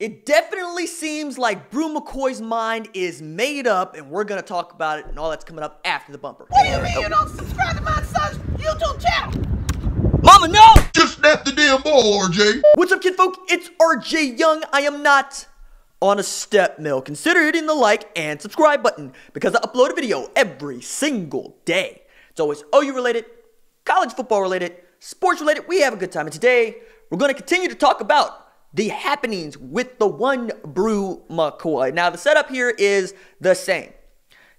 It definitely seems like Bru McCoy's mind is made up, and we're gonna talk about it, and all that's coming up after the bumper. What do you mean you don't subscribe to my son's YouTube channel? Mama, no! Just snap the damn ball, RJ. What's up, kid folk? It's RJ Young. I am not on a step mill. Consider hitting the like and subscribe button, because I upload a video every single day. It's always OU related, college football related, sports related. We have a good time, and today we're gonna continue to talk about the happenings with the one Bru McCoy. Now, the setup here is the same.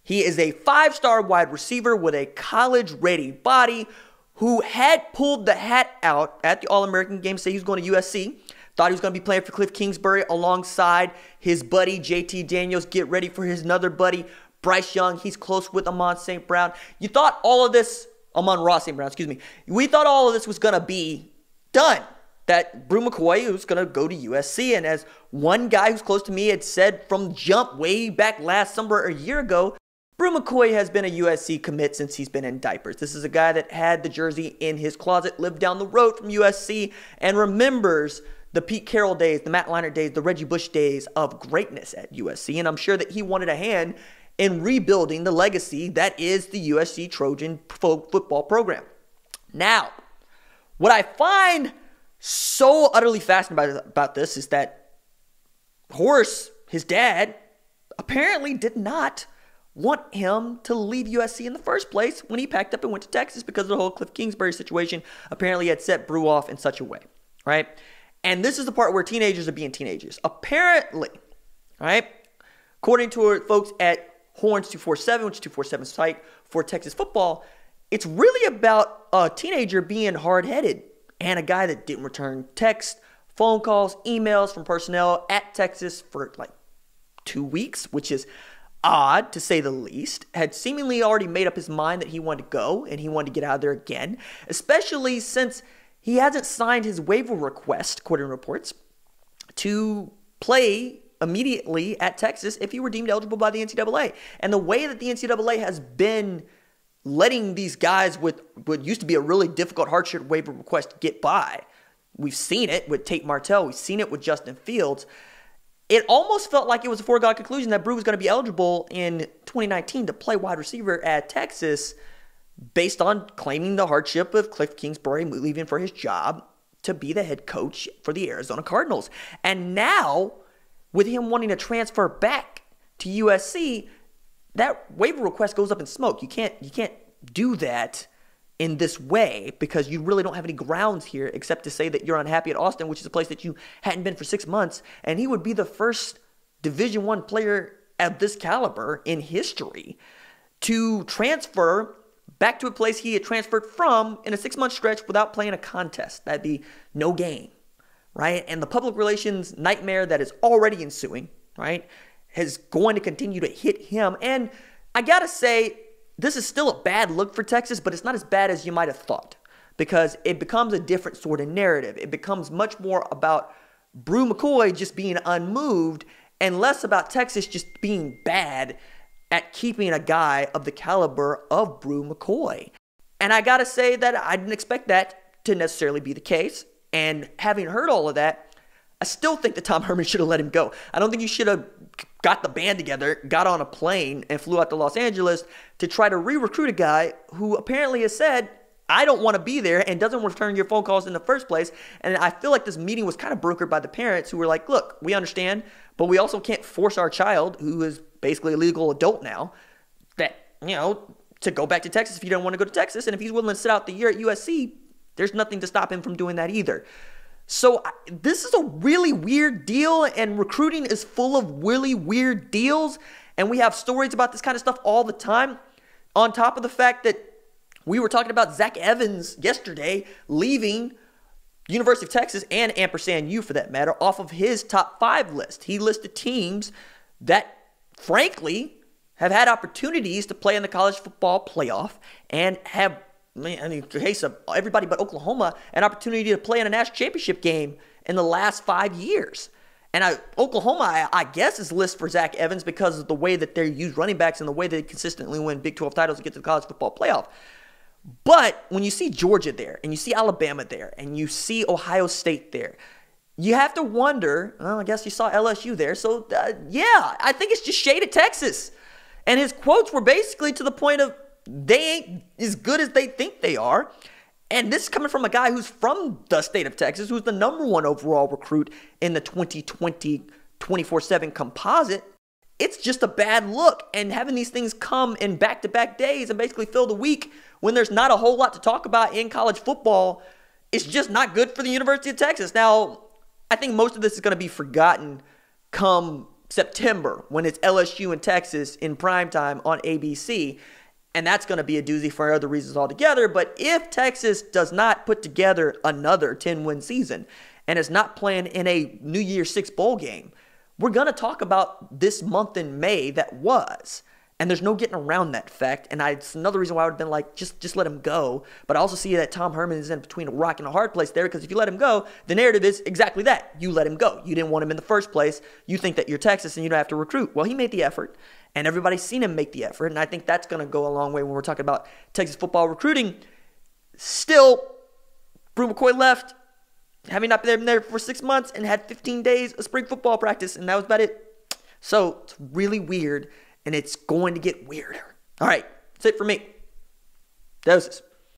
He is a five-star wide receiver with a college-ready body who had pulled the hat out at the All-American game. Say he was going to USC. Thought he was going to be playing for Cliff Kingsbury alongside his buddy JT Daniels. Get ready for his another buddy, Bryce Young. He's close with Amon-Ra St. Brown. You thought all of this, Amon-Ra St. Brown, excuse me. We thought all of this was going to be done. That Bru McCoy who's going to go to USC, and as one guy who's close to me had said from jump way back last summer or a year ago, Bru McCoy has been a USC commit since he's been in diapers. This is a guy that had the jersey in his closet, lived down the road from USC, and remembers the Pete Carroll days, the Matt Leiner days, the Reggie Bush days of greatness at USC, and I'm sure that he wanted a hand in rebuilding the legacy that is the USC Trojan football program. Now, what I find so utterly fascinating about this is that Horace, his dad, apparently did not want him to leave USC in the first place when he packed up and went to Texas, because of the whole Cliff Kingsbury situation apparently had set Bru off in such a way, right? And this is the part where teenagers are being teenagers. Apparently, right? According to folks at Horns 247, which is 247's site for Texas football, it's really about a teenager being hard-headed, and a guy that didn't return text, phone calls, emails from personnel at Texas for like 2 weeks, which is odd to say the least, had seemingly already made up his mind that he wanted to go and he wanted to get out of there again, especially since he hasn't signed his waiver request, according to reports, to play immediately at Texas if he were deemed eligible by the NCAA. And the way that the NCAA has been letting these guys with what used to be a really difficult hardship waiver request get by. We've seen it with Tate Martell. We've seen it with Justin Fields. It almost felt like it was a foregone conclusion that Bru was going to be eligible in 2019 to play wide receiver at Texas based on claiming the hardship of Cliff Kingsbury leaving for his job to be the head coach for the Arizona Cardinals. And now, with him wanting to transfer back to USC, that waiver request goes up in smoke. You can't do that in this way, because you really don't have any grounds here except to say that you're unhappy at Austin, which is a place that you hadn't been for 6 months, and he would be the first Division I player of this caliber in history to transfer back to a place he had transferred from in a 6-month stretch without playing a contest. That'd be no game, right? And the public relations nightmare that is already ensuing, right, is going to continue to hit him. And I gotta say, this is still a bad look for Texas, but it's not as bad as you might have thought, because it becomes a different sort of narrative. It becomes much more about Bru McCoy just being unmoved and less about Texas just being bad at keeping a guy of the caliber of Bru McCoy. And I gotta say that I didn't expect that to necessarily be the case. And having heard all of that, I still think that Tom Herman should have let him go. I don't think you should have got the band together, got on a plane, and flew out to Los Angeles to try to re-recruit a guy who apparently has said, I don't want to be there, and doesn't return your phone calls in the first place. And I feel like this meeting was kind of brokered by the parents, who were like, look, we understand, but we also can't force our child, who is basically a legal adult now, that, you know, to go back to Texas if he doesn't want to go to Texas. And if he's willing to sit out the year at USC, there's nothing to stop him from doing that either. So this is a really weird deal, and recruiting is full of really weird deals, and we have stories about this kind of stuff all the time, on top of the fact that we were talking about Zach Evans yesterday leaving University of Texas and Ampersand U, for that matter, off of his top 5 list. He listed teams that, frankly, have had opportunities to play in the college football playoff and have, I mean, case of everybody but Oklahoma, an opportunity to play in a national championship game in the last 5 years. And Oklahoma, I guess, is list for Zach Evans because of the way that they use running backs and the way they consistently win Big 12 titles and get to the college football playoff. But when you see Georgia there, and you see Alabama there, and you see Ohio State there, you have to wonder, well, I guess you saw LSU there. So, yeah, I think it's just shade at Texas. And his quotes were basically to the point of they ain't as good as they think they are. And this is coming from a guy who's from the state of Texas, who's the #1 overall recruit in the 2020 24/7 composite. It's just a bad look. And having these things come in back-to-back days and basically fill the week when there's not a whole lot to talk about in college football, it's just not good for the University of Texas. Now, I think most of this is going to be forgotten come September when it's LSU and Texas in primetime on ABC. And that's going to be a doozy for other reasons altogether. But if Texas does not put together another 10-win season and is not playing in a New Year's Six bowl game, we're going to talk about this month in May that was. And there's no getting around that fact. And it's another reason why I would have been like, just let him go. But I also see that Tom Herman is in between a rock and a hard place there, because if you let him go, the narrative is exactly that. You let him go. You didn't want him in the first place. You think that you're Texas and you don't have to recruit. Well, he made the effort, and everybody's seen him make the effort. And I think that's going to go a long way when we're talking about Texas football recruiting. Still, Bru McCoy left, having not been there for 6 months, and had 15 days of spring football practice, and that was about it. So it's really weird, and it's going to get weirder. All right, that's it for me. Doses.